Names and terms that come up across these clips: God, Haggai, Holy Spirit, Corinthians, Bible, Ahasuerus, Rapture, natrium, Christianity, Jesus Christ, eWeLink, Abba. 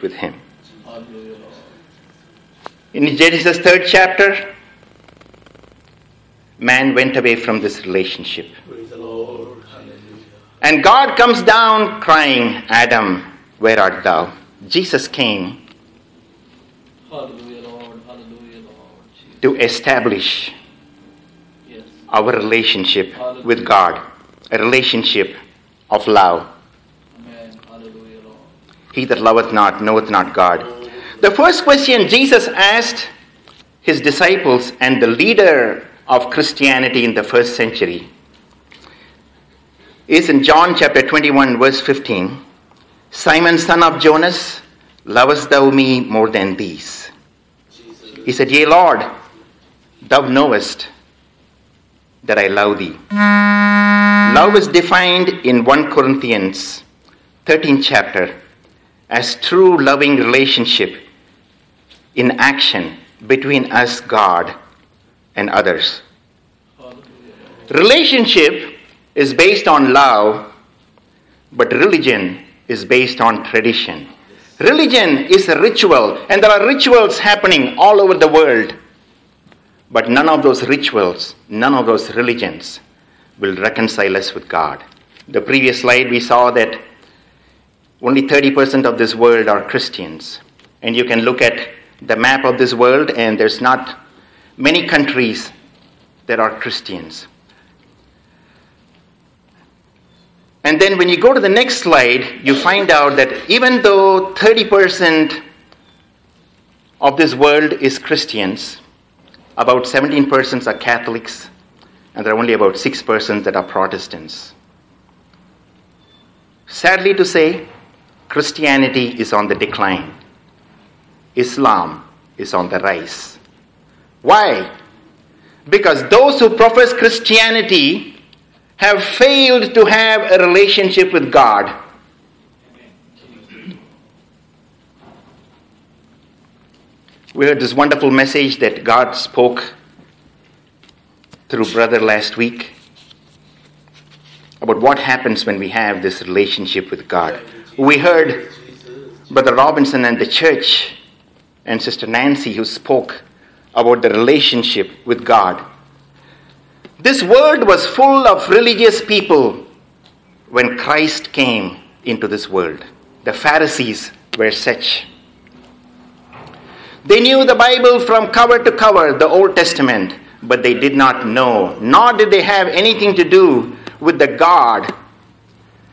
with him. In Genesis 3rd chapter, man went away from this relationship. And God comes down crying, "Adam, where art thou?" Jesus came to establish our relationship with God, a relationship of love. He that loveth not knoweth not God. The first question Jesus asked his disciples and the leader of Christianity in the first century is in John chapter 21, verse 15. "Simon, son of Jonas, lovest thou me more than these?" He said, "Yea, Lord, thou knowest that I love thee." Love is defined in 1 Corinthians 13 chapter as true loving relationship in action between us, God, and others. Relationship is based on love, but religion is based on tradition. Religion is a ritual, and there are rituals happening all over the world. But none of those rituals, none of those religions will reconcile us with God. The previous slide, we saw that only 30% of this world are Christians. And you can look at the map of this world, and there's not many countries that are Christians. And then when you go to the next slide, you find out that even though 30% of this world is Christians, about 17% are Catholics, and there are only about 6% that are Protestants. Sadly to say, Christianity is on the decline. Islam is on the rise. Why? Because those who profess Christianity have failed to have a relationship with God. We heard this wonderful message that God spoke through brother last week about what happens when we have this relationship with God. We heard Brother Robinson and the church and Sister Nancy who spoke about the relationship with God. This world was full of religious people when Christ came into this world. The Pharisees were such. They knew the Bible from cover to cover, the Old Testament, but they did not know, nor did they have anything to do with the God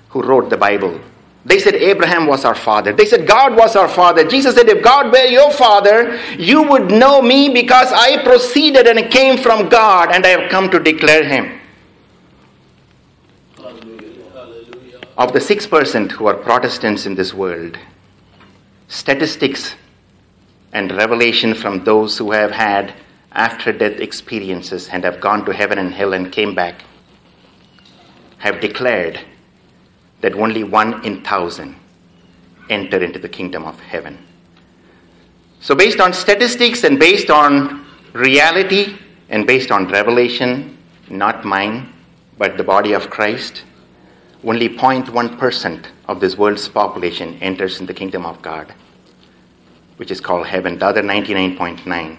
who wrote the Bible. They said Abraham was our father. They said God was our father. Jesus said, "If God were your father, you would know me because I proceeded and came from God and I have come to declare him." Hallelujah. Of the 6% who are Protestants in this world, statistics and revelation from those who have had after-death experiences and have gone to heaven and hell and came back have declared that only 1 in 1,000 enter into the kingdom of heaven. So based on statistics and based on reality and based on revelation, not mine, but the body of Christ, only 0.1% of this world's population enters in the kingdom of God, which is called heaven. The other 99.9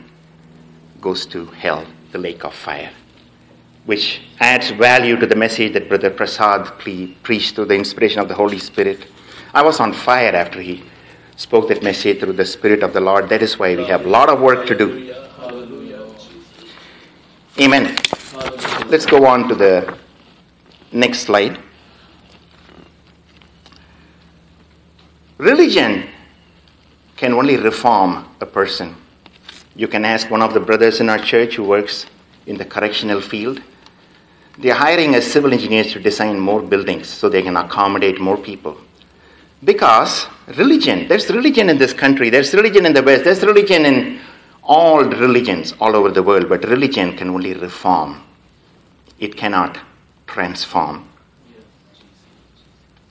goes to hell, the lake of fire, which adds value to the message that Brother Prasad preached through the inspiration of the Holy Spirit. I was on fire after he spoke that message through the Spirit of the Lord. That is why we have a lot of work to do. Amen. Let's go on to the next slide. Religion can only reform a person. You can ask one of the brothers in our church who works in the correctional field. They are hiring as civil engineers to design more buildings so they can accommodate more people. Because religion, there's religion in this country, there's religion in the West, there's religion in all religions all over the world, but religion can only reform. It cannot transform.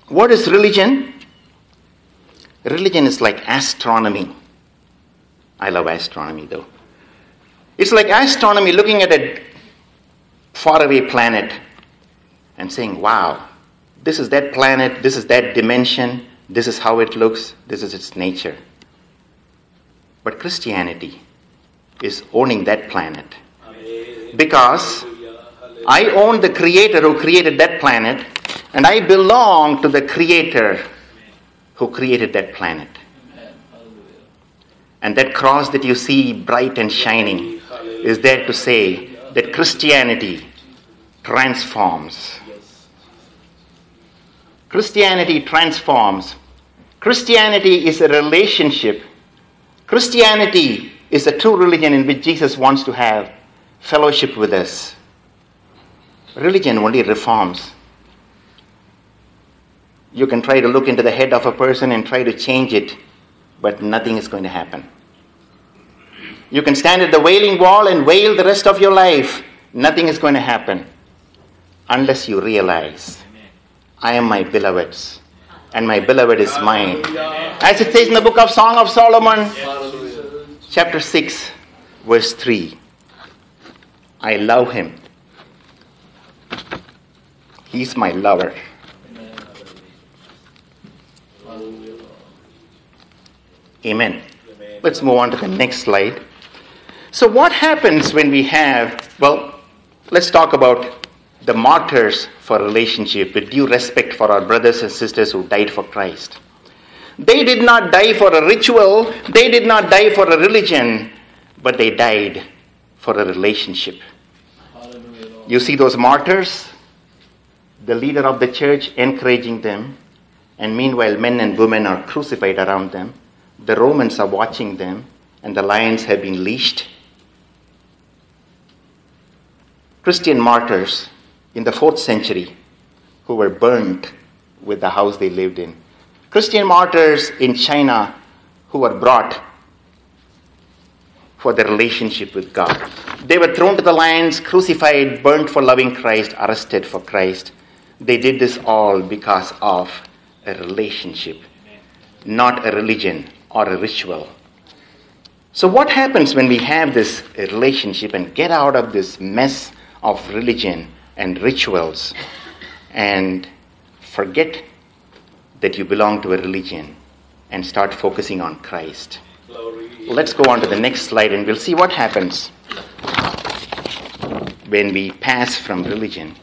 What is religion? Religion is like astronomy. I love astronomy though. It's like astronomy, looking at a faraway planet and saying, "Wow, this is that planet, this is that dimension, This is how it looks. This is its nature. But Christianity is owning that planet. Because I own the Creator who created that planet, and I belong to the Creator who created that planet. And that cross that you see bright and shining is there to say that Christianity transforms. Christianity transforms. Christianity is a relationship. Christianity is a true religion in which Jesus wants to have fellowship with us. Religion only reforms. You can try to look into the head of a person and try to change it, but nothing is going to happen. You can stand at the wailing wall and wail the rest of your life. Nothing is going to happen unless you realize, I am my beloved's, and my beloved is mine. As it says in the book of Song of Solomon, chapter 6, verse 3, I love him. He's my lover. Amen. Let's move on to the next slide. So what happens when we have, well, let's talk about the martyrs for relationship with due respect for our brothers and sisters who died for Christ. They did not die for a ritual. They did not die for a religion, but they died for a relationship. You see those martyrs, the leader of the church encouraging them, and meanwhile men and women are crucified around them. The Romans are watching them, and the lions have been leashed. Christian martyrs in the 4th century who were burnt with the house they lived in. Christian martyrs in China who were brought for their relationship with God. They were thrown to the lions, crucified, burnt for loving Christ, arrested for Christ. They did this all because of a relationship, not a religion or a ritual. So what happens when we have this relationship and get out of this mess of religion and rituals and forget that you belong to a religion and start focusing on Christ? Let's go on to the next slide and we'll see what happens when we pass from religion.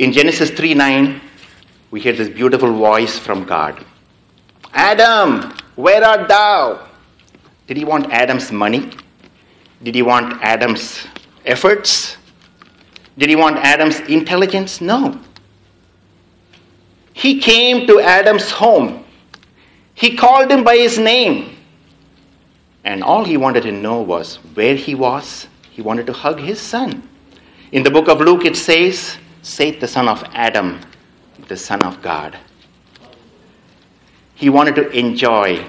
In Genesis 3:9, we hear this beautiful voice from God. Adam, where art thou? Did he want Adam's money? Did he want Adam's efforts? Did he want Adam's intelligence? No. He came to Adam's home. He called him by his name. And all he wanted to know was where he was. He wanted to hug his son. In the book of Luke it says, Seth the son of Adam, the son of God. He wanted to enjoy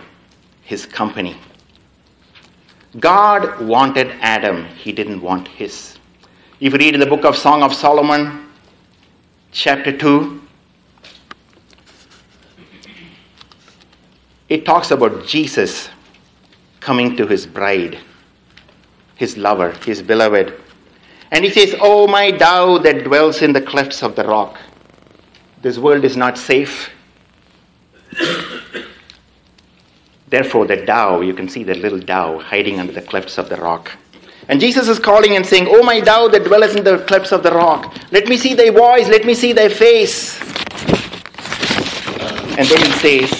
his company. God wanted Adam. He didn't want his. If you read in the book of Song of Solomon, chapter 2, it talks about Jesus coming to his bride, his lover, his beloved. And he says, "O my thou that dwells in the clefts of the rock." This world is not safe. Therefore, the thou, you can see the little thou hiding under the clefts of the rock. And Jesus is calling and saying, "O my thou that dwellest in the clefts of the rock, let me see thy voice, let me see thy face." And then he says,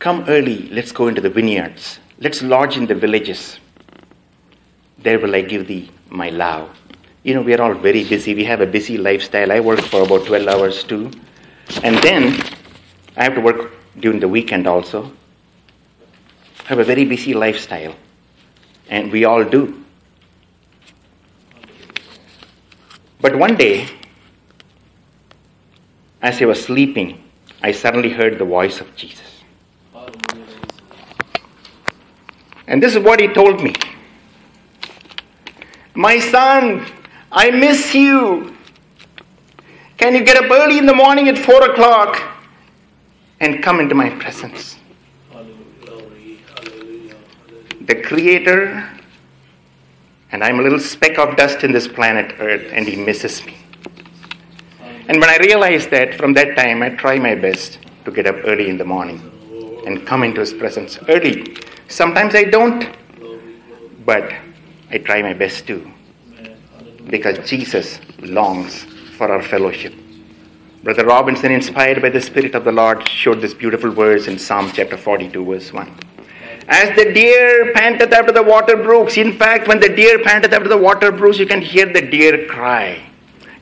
"Come early, let's go into the vineyards. Let's lodge in the villages. There will I give thee my love." You know, we are all very busy. We have a busy lifestyle. I work for about 12 hours too. And then I have to work during the weekend also. I have a very busy lifestyle. And we all do. But one day, as I was sleeping, I suddenly heard the voice of Jesus. And this is what he told me. "My son, I miss you. Can you get up early in the morning at 4 o'clock and come into my presence?" The Creator, and I'm a little speck of dust in this planet Earth, and he misses me. And when I realized that, from that time, I try my best to get up early in the morning and come into His presence early. Sometimes I don't, but I try my best to, because Jesus longs for our fellowship. Brother Robinson, inspired by the Spirit of the Lord, showed this beautiful verse in Psalm chapter 42, verse 1. As the deer panteth after the water brooks. In fact, when the deer panteth after the water brooks, you can hear the deer cry.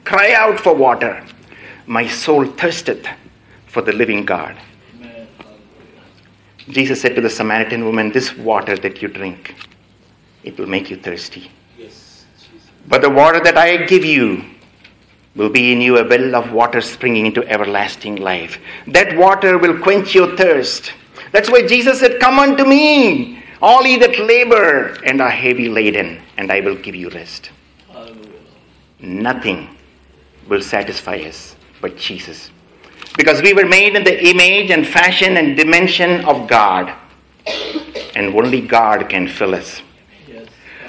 Cry out for water. My soul thirsteth for the living God. Amen. Jesus said to the Samaritan woman, this water that you drink, it will make you thirsty. Yes, Jesus. But the water that I give you will be in you a well of water springing into everlasting life. That water will quench your thirst. That's why Jesus said, come unto me, all ye that labor and are heavy laden, and I will give you rest. Hallelujah. Nothing will satisfy us but Jesus. Because we were made in the image and fashion and dimension of God. And only God can fill us. Yes.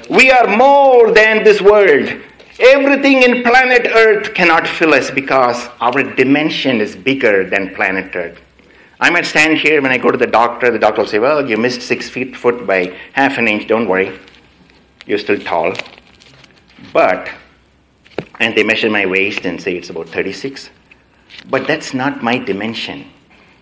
We are more than this world. Everything in planet Earth cannot fill us because our dimension is bigger than planet Earth. I might stand here when I go to the doctor will say, well, you missed 6 feet by half an inch, don't worry. You're still tall. But, and they measure my waist and say it's about 36. But that's not my dimension.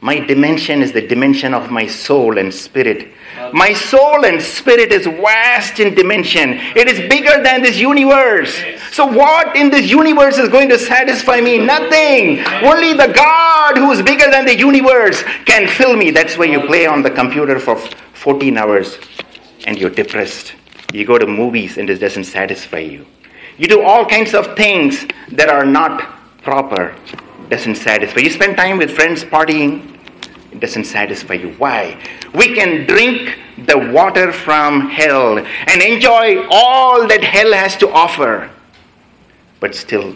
My dimension is the dimension of my soul and spirit. My soul and spirit is vast in dimension. It is bigger than this universe. So what in this universe is going to satisfy me? Nothing. Only the God who is bigger than the universe can fill me. That's why you play on the computer for 14 hours and you're depressed. You go to movies and it doesn't satisfy you. You do all kinds of things that are not proper. Doesn't satisfy. You spend time with friends partying, it doesn't satisfy you. Why? We can drink the water from hell and enjoy all that hell has to offer, but still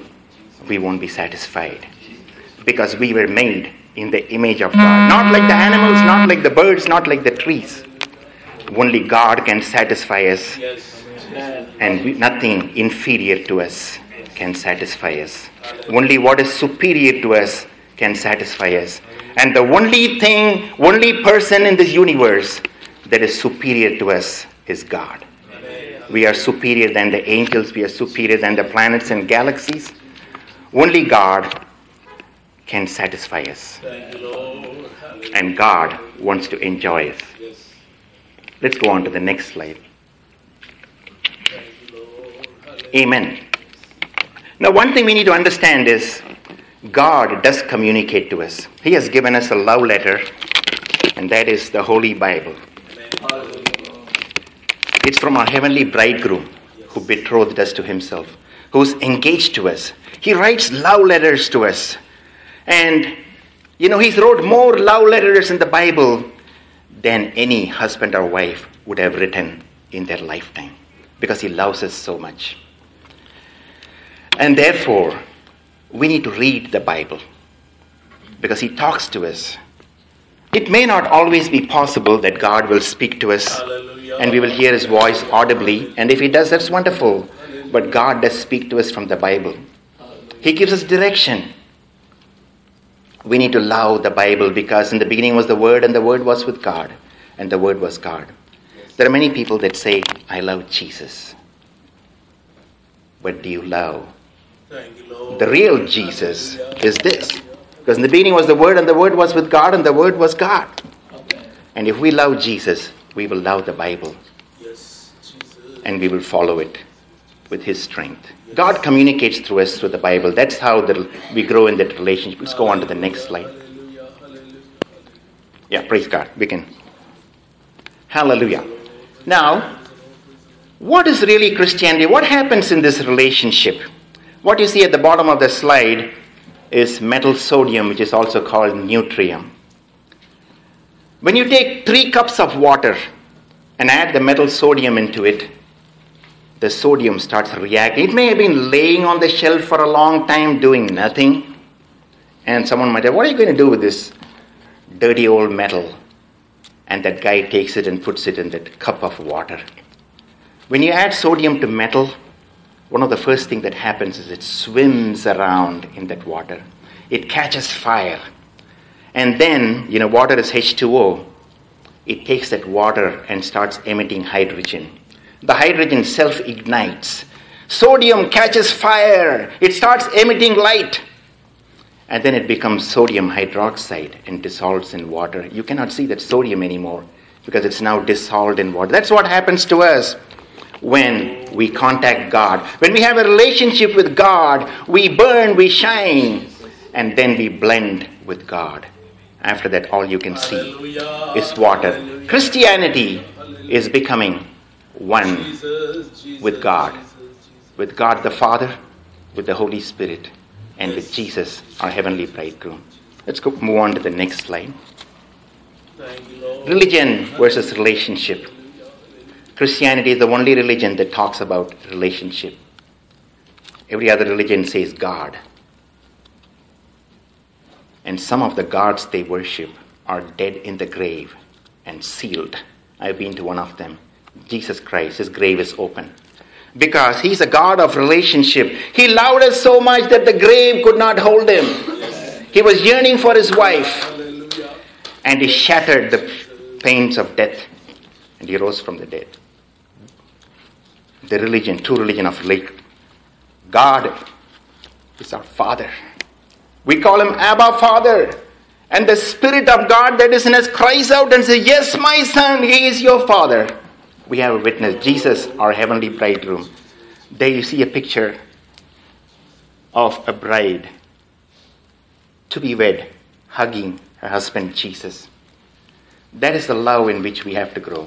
we won't be satisfied because we were made in the image of God. Not like the animals, not like the birds, not like the trees. Only God can satisfy us, and nothing inferior to us can satisfy us. Only what is superior to us can satisfy us. And the only person in this universe that is superior to us is God. We are superior than the angels. We are superior than the planets and galaxies. Only God can satisfy us. And God wants to enjoy us. Let's go on to the next slide. Amen. Now, one thing we need to understand is God does communicate to us. He has given us a love letter, and that is the Holy Bible. It's from our heavenly bridegroom who betrothed us to himself, who's engaged to us. He writes love letters to us. And, you know, he's wrote more love letters in the Bible than any husband or wife would have written in their lifetime because he loves us so much. And therefore, we need to read the Bible because he talks to us. It may not always be possible that God will speak to us and we will hear his voice audibly. And if he does, that's wonderful. But God does speak to us from the Bible. He gives us direction. We need to love the Bible because in the beginning was the Word and the Word was with God and the Word was God. There are many people that say, I love Jesus. But do you love? The real Jesus is this. Because in the beginning was the Word, and the Word was with God, and the Word was God. And if we love Jesus, we will love the Bible. And we will follow it with his strength. God communicates through us through the Bible. That's how we grow in that relationship. Let's go on to the next slide. Yeah, praise God. We can. Hallelujah. Now, what is really Christianity? What happens in this relationship? What you see at the bottom of the slide is metal sodium, which is also called natrium. When you take 3 cups of water and add the metal sodium into it, the sodium starts reacting. It may have been laying on the shelf for a long time doing nothing. And someone might say, what are you going to do with this dirty old metal? And that guy takes it and puts it in that cup of water. When you add sodium to metal, one of the first things that happens is it swims around in that water. It catches fire. And then, you know, water is H2O. It takes that water and starts emitting hydrogen. The hydrogen self-ignites. Sodium catches fire. It starts emitting light. And then it becomes sodium hydroxide and dissolves in water. You cannot see that sodium anymore because it's now dissolved in water. That's what happens to us when we contact God. When we have a relationship with God, we burn, we shine, and then we blend with God. After that, all you can see is water. Christianity is becoming one with God. With God the Father, with the Holy Spirit, and with Jesus, our heavenly bridegroom. Let's go move on to the next slide. Religion versus relationship. Christianity is the only religion that talks about relationship. Every other religion says God. And some of the gods they worship are dead in the grave and sealed. I've been to one of them. Jesus Christ, his grave is open. Because he's a God of relationship. He loved us so much that the grave could not hold him. He was yearning for his wife. And he shattered the pains of death. And he rose from the dead. The religion, true religion of God is our Father. We call him Abba Father. And the Spirit of God that is in us cries out and says, "Yes, my son, he is your father." We have a witness, Jesus, our heavenly bridegroom. There you see a picture of a bride to be wed, hugging her husband, Jesus. That is the love in which we have to grow.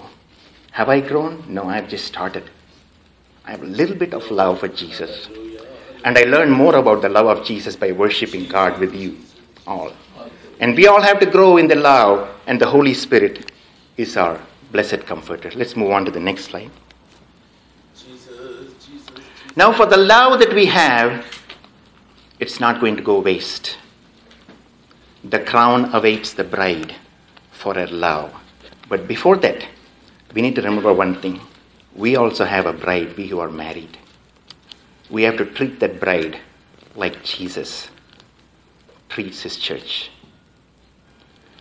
Have I grown? No, I've just started. I have a little bit of love for Jesus. And I learn more about the love of Jesus by worshiping God with you all. And we all have to grow in the love, and the Holy Spirit is our blessed comforter. Let's move on to the next slide. Now for the love that we have, it's not going to go waste. The crown awaits the bride for her love. But before that, we need to remember one thing. We also have a bride, we who are married. We have to treat that bride like Jesus treats his church.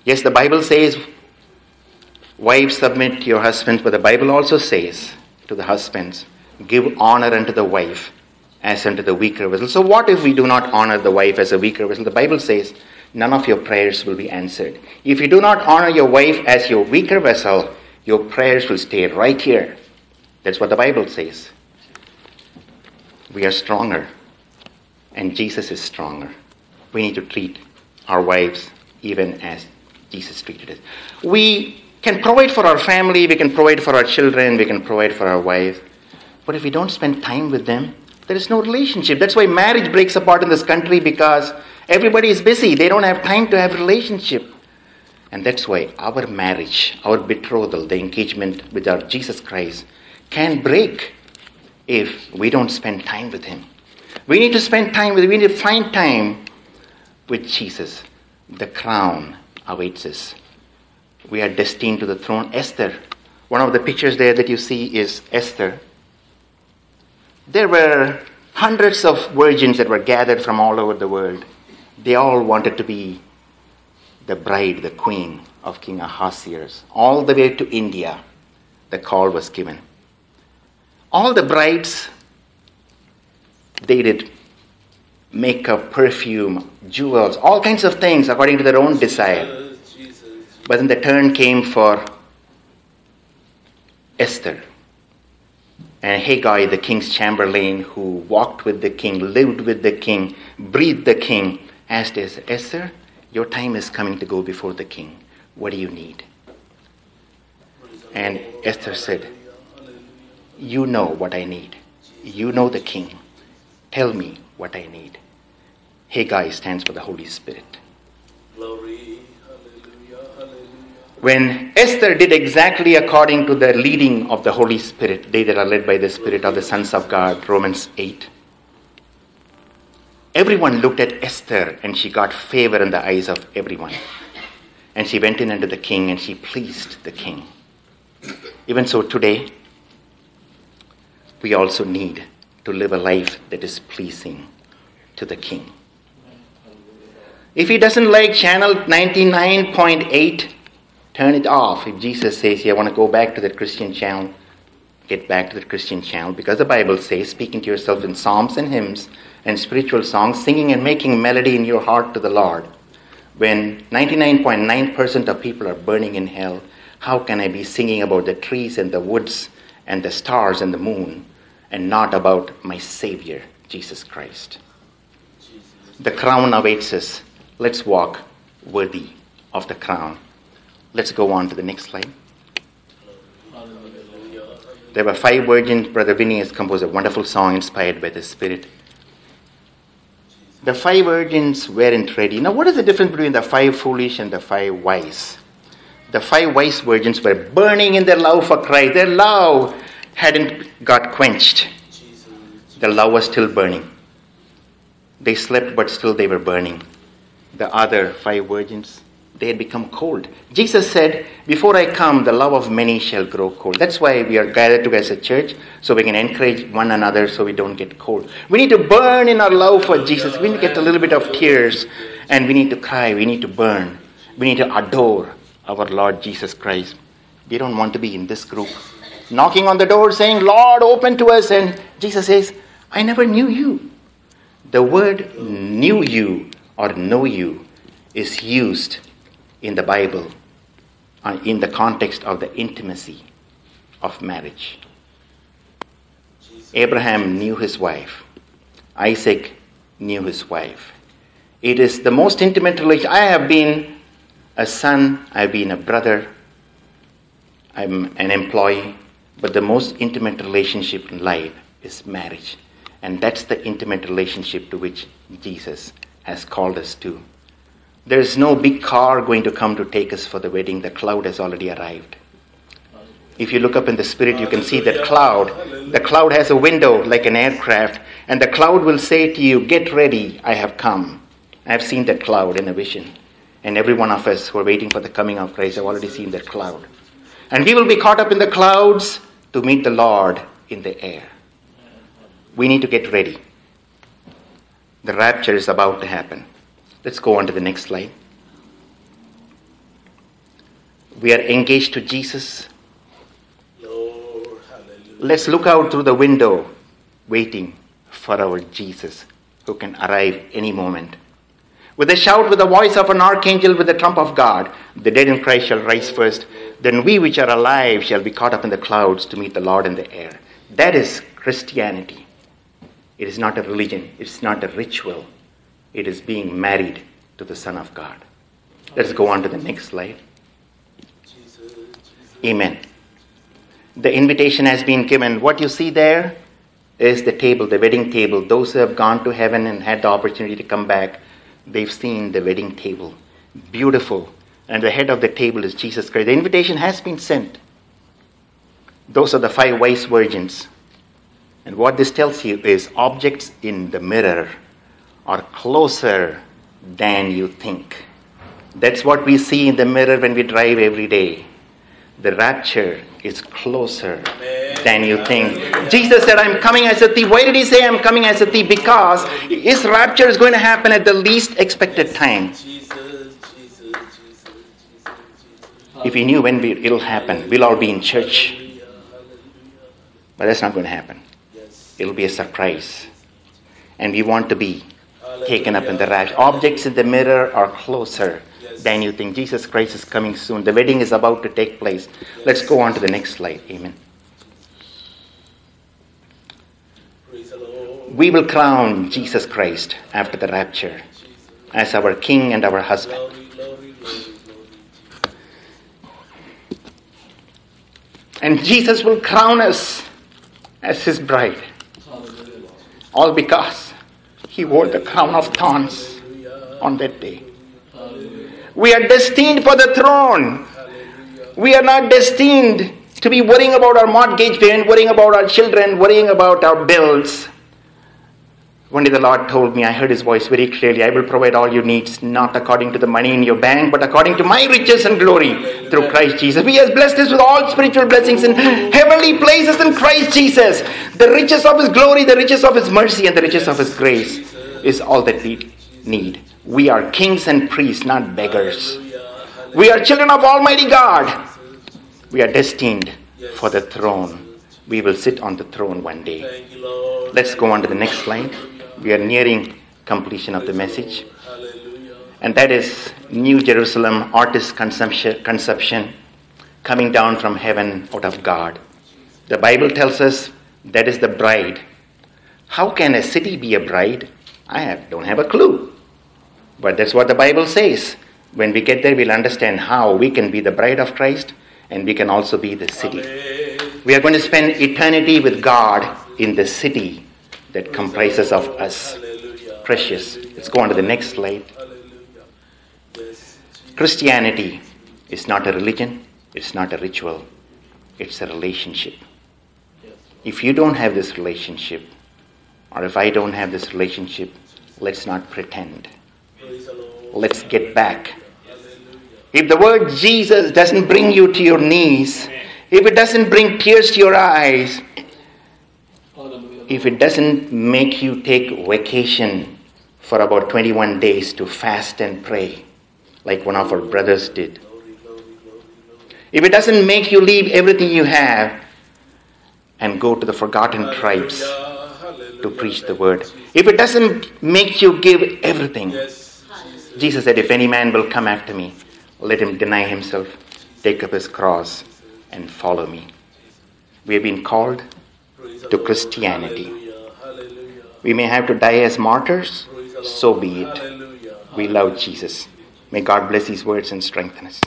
Yes, the Bible says, "Wives, submit to your husbands," but the Bible also says to the husbands, "Give honor unto the wife as unto the weaker vessel." So what if we do not honor the wife as a weaker vessel? The Bible says, none of your prayers will be answered. If you do not honor your wife as your weaker vessel, your prayers will stay right here. That's what the Bible says. We are stronger, and Jesus is stronger. We need to treat our wives even as Jesus treated us. We can provide for our family, we can provide for our children, we can provide for our wife. But if we don't spend time with them, there is no relationship. That's why marriage breaks apart in this country, because everybody is busy. They don't have time to have a relationship. And that's why our marriage, our betrothal, the engagement with our Jesus Christ can break if we don't spend time with him. We need to spend time with him. We need to find time with Jesus. The crown awaits us. We are destined to the throne. Esther, one of the pictures there that you see is Esther. There were hundreds of virgins that were gathered from all over the world. They all wanted to be the bride, the queen of King Ahasuerus. All the way to India, the call was given. All the brides, they did makeup, perfume, jewels, all kinds of things according to their own desire. But then the turn came for Esther. And Haggai, the king's chamberlain, who walked with the king, lived with the king, breathed the king, asked Esther, "Esther, your time is coming to go before the king. What do you need?" And Esther said, "You know what I need. You know the king. Tell me what I need." Haggai stands for the Holy Spirit. Glory. When Esther did exactly according to the leading of the Holy Spirit, they that are led by the Spirit are the sons of God, Romans 8. Everyone looked at Esther and she got favor in the eyes of everyone. And she went in unto the king and she pleased the king. Even so today, we also need to live a life that is pleasing to the King. If he doesn't like channel 99.8, turn it off. If Jesus says, I want to go back to that Christian channel, get back to the Christian channel, because the Bible says, speaking to yourself in psalms and hymns and spiritual songs, singing and making melody in your heart to the Lord. When 99.9% of people are burning in hell, how can I be singing about the trees and the woods and the stars and the moon and not about my Savior, Jesus Christ? The crown awaits us. Let's walk worthy of the crown. Let's go on to the next slide. There were five virgins. Brother Vinny has composed a wonderful song inspired by the Spirit. The five virgins weren't ready. Now, what is the difference between the five foolish and the five wise? The five wise virgins were burning in their love for Christ. Their love hadn't got quenched. The love was still burning. They slept, but still they were burning. The other five virgins, they had become cold. Jesus said, before I come, the love of many shall grow cold. That's why we are gathered together as a church, so we can encourage one another so we don't get cold. We need to burn in our love for Jesus. We need to get a little bit of tears, and we need to cry. We need to burn. We need to adore our Lord Jesus Christ. We don't want to be in this group, knocking on the door saying, Lord, open to us. And Jesus says, I never knew you. The word knew you or know you is used in the Bible in the context of the intimacy of marriage. Abraham knew his wife. Isaac knew his wife. It is the most intimate relation. I have been a son, I've been a brother, I'm an employee, but the most intimate relationship in life is marriage. And that's the intimate relationship to which Jesus has called us to. There is no big car going to come to take us for the wedding. The cloud has already arrived. If you look up in the Spirit, you can see that cloud. The cloud has a window like an aircraft, and the cloud will say to you, get ready, I have come. I have seen that cloud in a vision. And every one of us who are waiting for the coming of Christ have already seen that cloud. And we will be caught up in the clouds to meet the Lord in the air. We need to get ready. The rapture is about to happen. Let's go on to the next slide. We are engaged to Jesus. Let's look out through the window, waiting for our Jesus, who can arrive any moment. With a shout, with the voice of an archangel, with the trump of God, the dead in Christ shall rise first. Then we which are alive shall be caught up in the clouds to meet the Lord in the air. That is Christianity. It is not a religion. It's not a ritual. It is being married to the Son of God. Let's go on to the next slide. Amen. The invitation has been given. What you see there is the table, the wedding table. Those who have gone to heaven and had the opportunity to come back, they've seen the wedding table. Beautiful. And the head of the table is Jesus Christ. The invitation has been sent. Those are the five wise virgins. And what this tells you is objects in the mirror are closer than you think. That's what we see in the mirror when we drive every day. The rapture is closer than you think. Jesus said, I'm coming as a thief. Why did he say I'm coming as a thief? Because his rapture is going to happen at the least expected time. If you knew when it'll happen, we'll all be in church. But that's not going to happen. It'll be a surprise. And we want to be taken up in the rapture. Objects in the mirror are closer than you think. Jesus Christ is coming soon. The wedding is about to take place. Let's go on to the next slide. Amen. We will crown Jesus Christ after the rapture as our King and our husband. And Jesus will crown us as his bride. All because he wore the crown of thorns on that day. We are destined for the throne. We are not destined to be worrying about our mortgage payment, worrying about our children, worrying about our bills. One day the Lord told me, I heard his voice very clearly, I will provide all your needs, not according to the money in your bank, but according to my riches and glory through Christ Jesus. He has blessed us with all spiritual blessings in heavenly places in Christ Jesus. The riches of his glory, the riches of his mercy, and the riches of his grace is all that we need. We are kings and priests, not beggars. We are children of Almighty God. We are destined for the throne. We will sit on the throne one day. Let's go on to the next slide. We are nearing completion of the message. And that is New Jerusalem artist conception coming down from heaven out of God. The Bible tells us that is the bride. How can a city be a bride? I don't have a clue. But that's what the Bible says. When we get there, we'll understand how we can be the bride of Christ and we can also be the city. We are going to spend eternity with God in the city that comprises of us. Precious. Let's go on to the next slide. Christianity is not a religion. It's not a ritual. It's a relationship. If you don't have this relationship, or if I don't have this relationship, let's not pretend. Let's get back. If the word Jesus doesn't bring you to your knees, if it doesn't bring tears to your eyes, if it doesn't make you take vacation for about 21 days to fast and pray, like one of our brothers did, if it doesn't make you leave everything you have and go to the forgotten tribes to preach the word, if it doesn't make you give everything, Jesus said, if any man will come after me, let him deny himself, take up his cross, and follow me. We have been called to Christianity. We may have to die as martyrs, so be it. We love Jesus. May God bless these words and strengthen us.